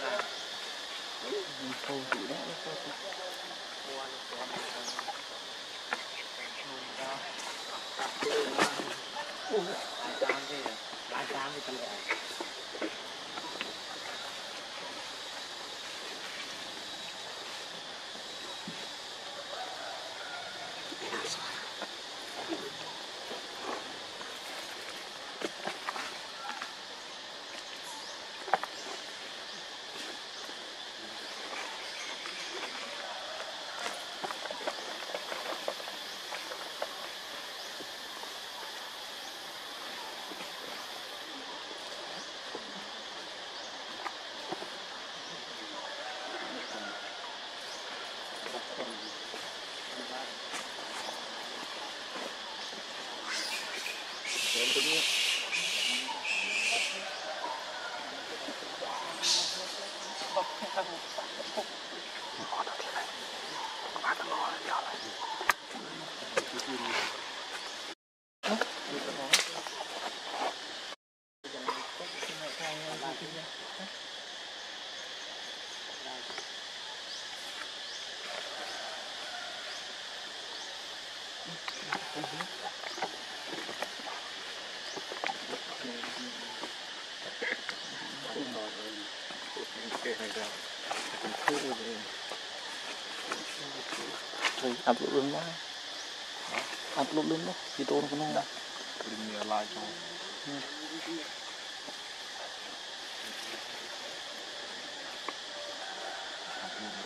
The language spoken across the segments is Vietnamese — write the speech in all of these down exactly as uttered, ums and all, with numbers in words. Dạ. Upload room lah, upload room lah, itu orang kenal dah. Dunia laju.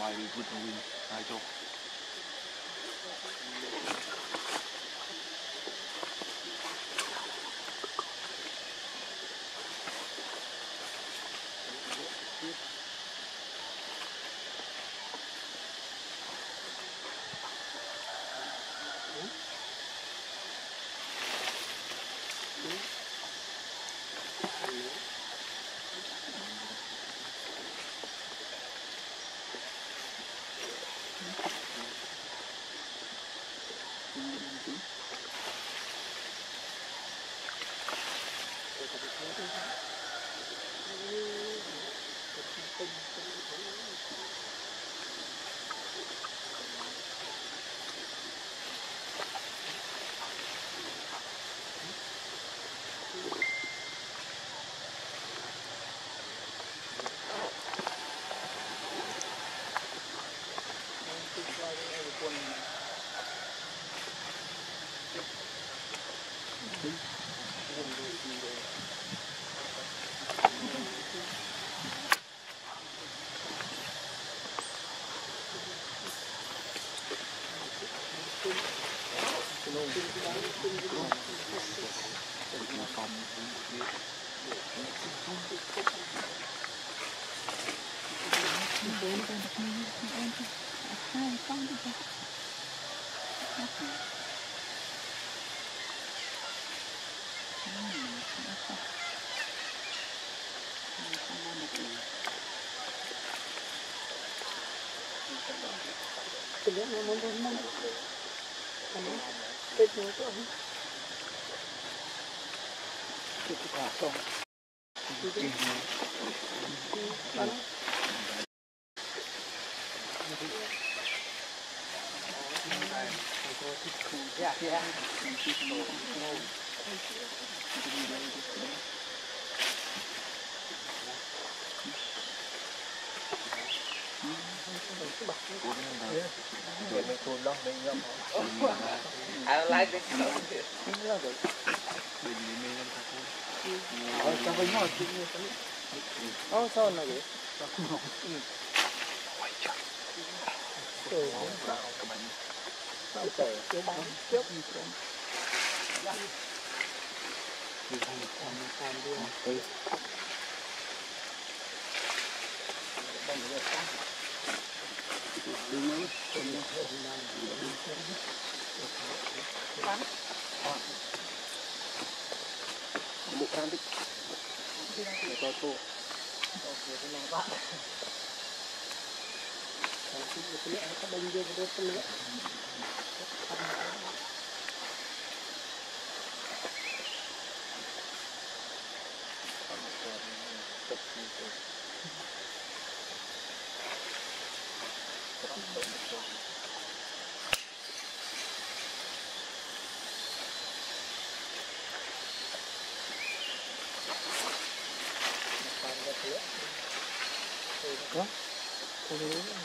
Mai ribut mungkin laju. Hãy subscribe cho kênh Ghiền Mì Gõ để không bỏ lỡ những video hấp dẫn. Hãy subscribe cho kênh Ghiền Mì Gõ để không bỏ lỡ những video hấp dẫn.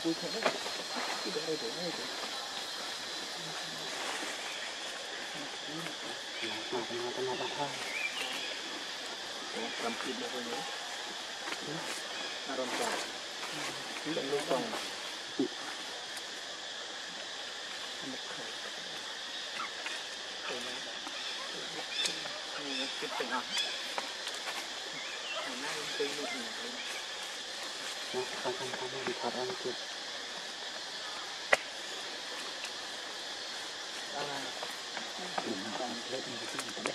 Vui thế đấy, cái đấy để đấy để. Làm thịt được rồi nhé. Làm con tàu, làm lông tàu. Cái tình ái. Hôm nay tôi được rồi. Nah, akan kamu diharang tuh. Alah, ini ada di sini ada.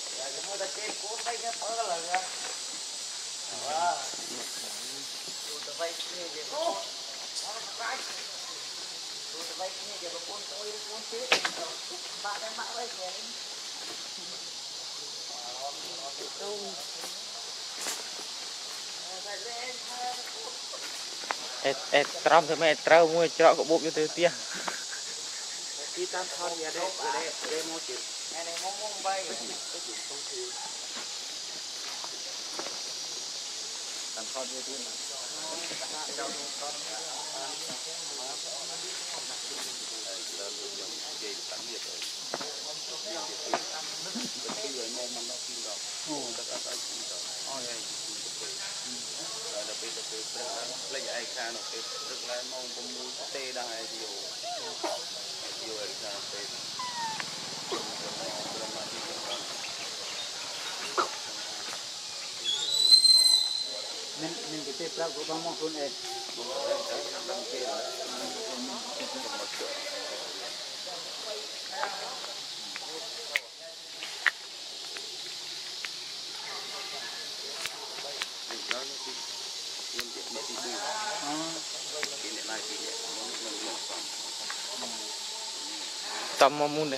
là chúng tôi đã trên cuốn vây nó phở là rồi đó cuốn vây kia thì ô nó vãi cuốn vây kia thì nó cuốn tôi cuốn chết ba cái mã vây này nó tự tung ê ê trâm thì mẹ trâu mua trọ của bụng cho tôi tia kita kan ya deh deh mau cip nenek ngomong baik kan kan itu kan kan Hãy subscribe cho kênh Ghiền Mì Gõ Để không bỏ lỡ những video hấp dẫn Hãy subscribe cho kênh Ghiền Mì Gõ Để không bỏ lỡ những video hấp dẫn sama mune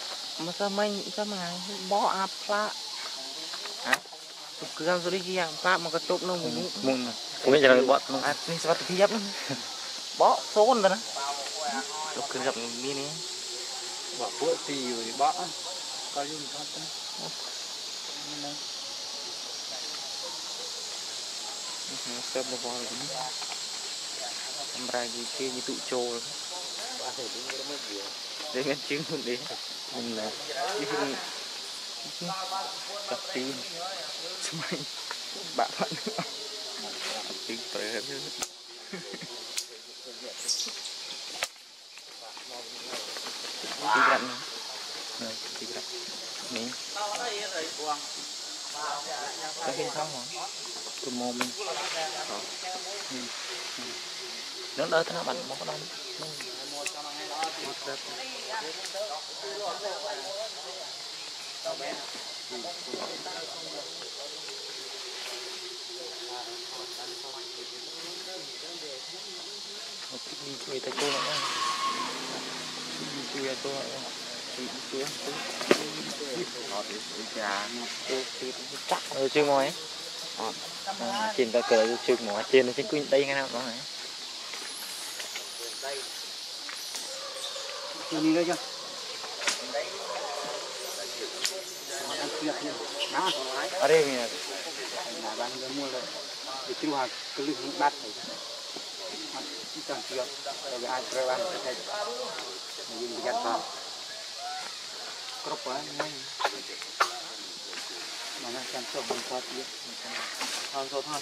mà sao mấy sao mà ngày bó áp pha, hả? Cứ làm rồi kia pha mà cái chốt nó mùng mùng, không biết giờ là bó, à, mình sao tự thiếp, bó sốn rồi đó, lúc cứ gặp mini, bó bữa tì rồi bó, coi như thoát đấy. Sắp được vào đúng em ra gì kia như tụ trồ để ngăn chứng luôn đấy mình là cái gì tập tin bạn bạn tính tới hết cái hình xong hả? Từ mồm nó đỡ thế nào bạn có đông đi chui tay cô lại đi chui tay cô lại đi chui tay cô lại trên ta cờ chưa mỏi trên nó sẽ quên đây ngay nào đó này đi đây chưa ở đây mình là bạn mua rồi để tiêu hàng cứ lưỡi bắt này chỉ cần chưa rồi ai rồi bạn có thể dùng cái gạt vào cướp quá nhanh mà nó chăn trâu mình qua kia thôi thôi thôi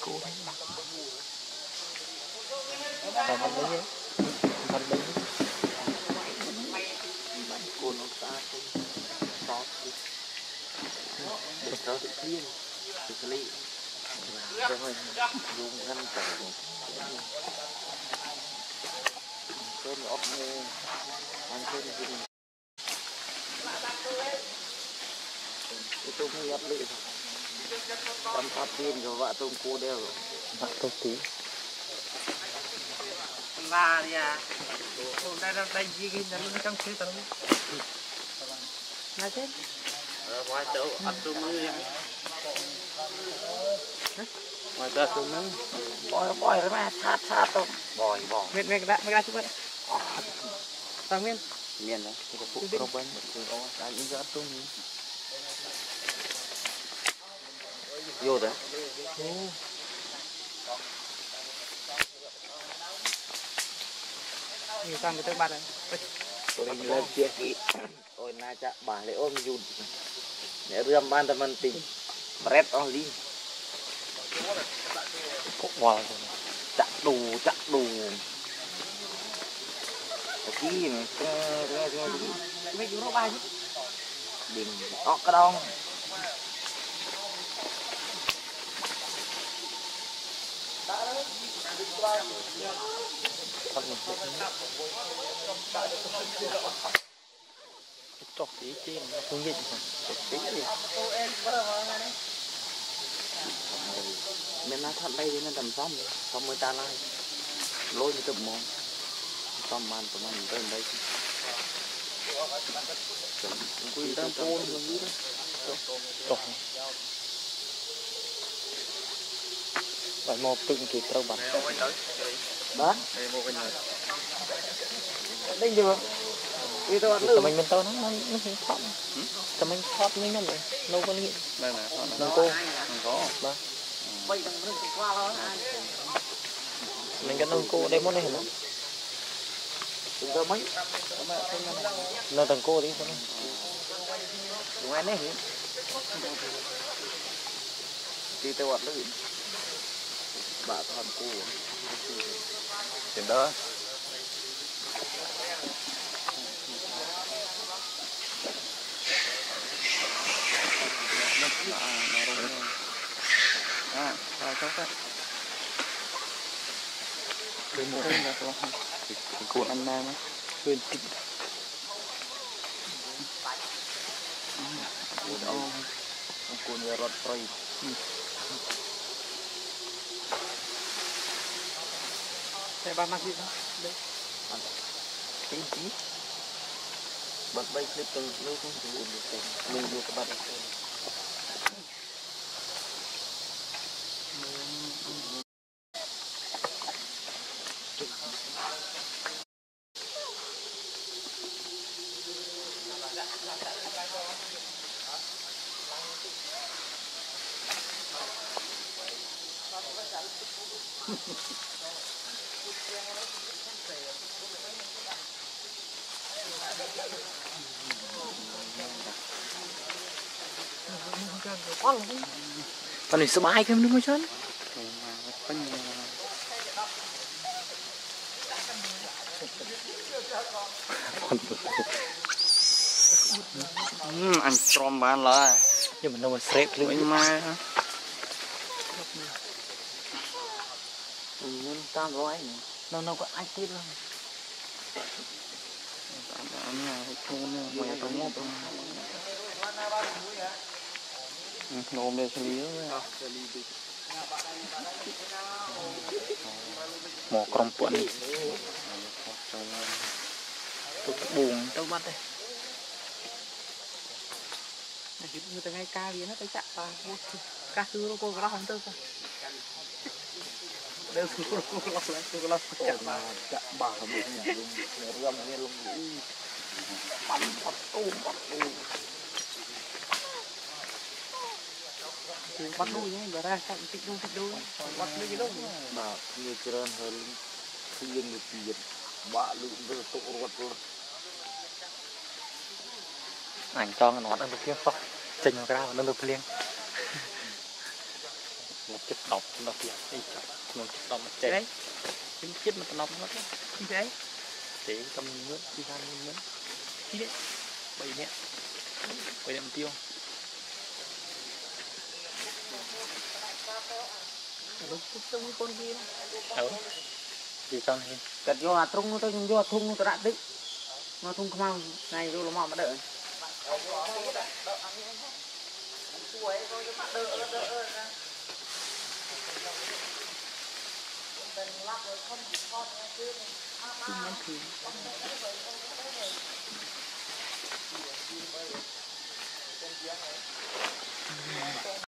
cô đấy còn con đấy con đấy cô nó ta sót được rồi kia được lấy rồi dùng khăn tẩy cơm ốp nghe ăn cơm gì tôi không ép lệ tâm phát tiền rồi vợ tôi cô đeo rồi vợ tôi tí là đi à hôm nay đang đây gì cái này trong xứ tao nói thế ngoài tớ ăn tôi mới ngoài tớ tôi mới bòi bòi rồi mà sát sát tôi bòi bòi miền miền đã miền đã chút vậy tao miền miền đấy cái phụ đâu bên cái những cái ăn tôi vô đấy. Ừ. Mình sang cái bát đấy. Tôi đi lên kia kỹ. Ôi na cha bà lại ôm dù. Để rơm ban teman ting. Bread only. Cốc bò rồi. Chặt đủ, chặt đủ. Cái gì mà cái gì mấy chú nó bay chứ. Đừng có cái đông. Chọc tí trên nó không nhịn mà chọc tí gì mình nói thật đây thì nó tầm xong xong mới ta lại lôi cái tầm mồm xong màn tầm màn tới đây quên tầm côn chọc bạn một từng kịp đâu bạn đó đây chưa đi tôi ăn mình mình tao nó nó nó thóp tao mình thóp mấy năm rồi đâu có nghiện đây này nó cô có ba mình cái nông cô đây món này lắm từng cơ mấy nó từng cô đi thôi ngoài này đi tôi ăn nó bà con cô tiền đó à à cháu cắt bên một bên là con cô ăn nam á bên thịt cô ông cô nhà rót trai saya bawa masih, ada, tinggi, bật bay clip từng mấy cũng đủ được mình được các bạn con này sớm ai không đúng không chứ? Ăn tròn bán là nhưng mà đâu mà xếp lên mai hả? Mình tao nói nó nó có ai tiếp không? Nôm đây xử lý nữa mỏ còng cuộn tụt bùn tao bắt đây như từ ngay ca gì nó tới chạm vào ca thứ nó cô có lóc không tơ sao đều thứ nó cô lóc lại cô lóc chạm vào chạm vào cái này luôn này luôn bắn bắn ôm bắn ôm bắt đuôi nhé, giờ ra cạnh tịt đuôi tịt đuôi, bắt đuôi cái đâu mà người chơi hơn khi dân được tiền, bạ lụm rất là tội vật luôn. Ảnh cho nó đang được kia phật, trình nó ra đang được liền. Một chiếc đọc nó kia, một chiếc đọc nó chết. Đấy, những chiếc mà đọc nó đấy, như thế. Thế cầm nước, đi ra nước, đi đấy, bảy nhẹ, bảy đệm tiêu. Thì con thì cật vô à trung tôi vô thung tôi đã tích nó thung không này vô là mò mà đợi